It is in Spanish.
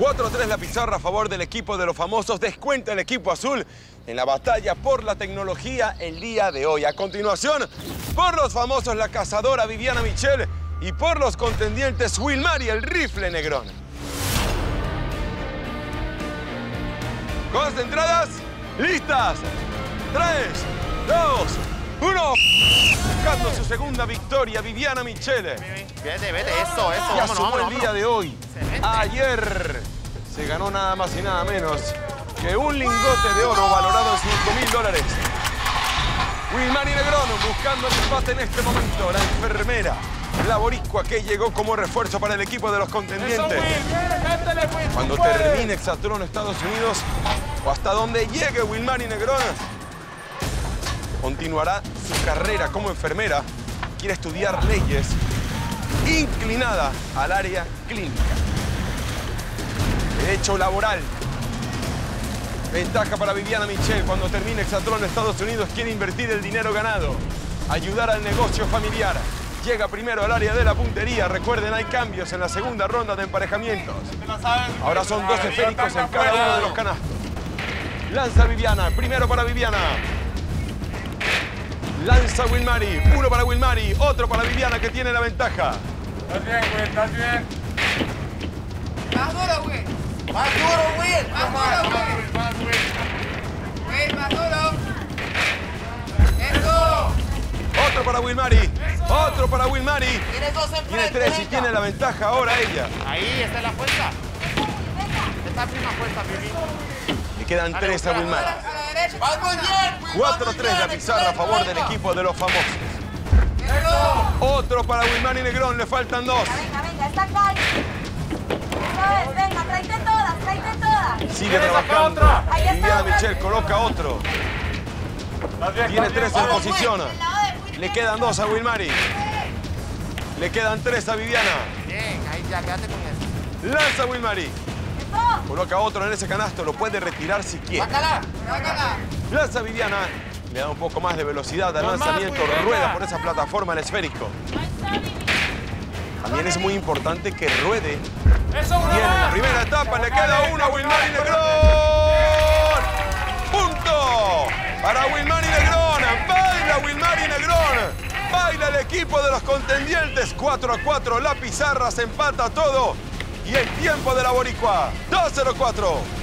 4-3 la pizarra a favor del equipo de los famosos. Descuenta el equipo azul en la batalla por la tecnología el día de hoy. A continuación, por los famosos, la cazadora Viviana Michel, y por los contendientes, Wilmarie el rifle Negrón. ¿Concentradas? ¿Listas? 3, 2, 1. Buscando su segunda victoria, Viviana Michel. Vete, vete, eso. Ya sumó el día de hoy. Ayer se ganó nada más y nada menos que un lingote de oro valorado en $5.000. Wilmarie Negrón buscando el empate en este momento. La enfermera, la boricua que llegó como refuerzo para el equipo de los contendientes. Cuando termine Exatlón Estados Unidos, o hasta donde llegue Wilmarie Negrón, continuará su carrera como enfermera. Quiere estudiar leyes, inclinada al área clínica. Derecho laboral. Ventaja para Viviana Michel. Cuando termine Exatlón Estados Unidos, quiere invertir el dinero ganado, ayudar al negocio familiar. Llega primero al área de la puntería. Recuerden, hay cambios en la segunda ronda de emparejamientos. Ahora son dos esféricos en cada uno de los canastos. Lanza Viviana. Primero para Viviana. Lanza Wilmarie. Uno para Wilmarie. Otro para Viviana, que tiene la ventaja. Estás bien, güey. Estás bien. Más duro, güey. Más duro, güey. Más duro, güey. Más duro, güey. Más duro. Eso. Otro para Wilmarie. Otro para Wilmarie. Tiene dos enfrente. Tiene tres y tiene la ventaja ahora ella. Ahí está la fuerza. Esta es una fuerza, Vivi. Le quedan tres a Wilmarie. 4-3 la pizarra a favor del equipo de los famosos. Otro para Wilmarie Negrón, le faltan dos. Venga, está acá. Venga, tráete todas. Sigue trabajando. Viviana Michel coloca otro. Tiene tres en posición. Le quedan dos a Wilmarie. Le quedan tres a Viviana. Bien, ahí ya quédate con eso. Lanza Wilmarie. Coloca otro en ese canasto, lo puede retirar si quiere. ¡Bácala! Lanza Viviana, le da un poco más de velocidad al lanzamiento, rueda por esa plataforma el esférico. También es muy importante que ruede. Eso, bien, en la primera etapa le queda uno a Wilmarie Negrón. ¡Punto! Para Wilmarie Negrón, baila Wilmarie Negrón. Baila el equipo de los contendientes, 4-4, la pizarra se empata todo. Y el tiempo de la boricua, 2:04.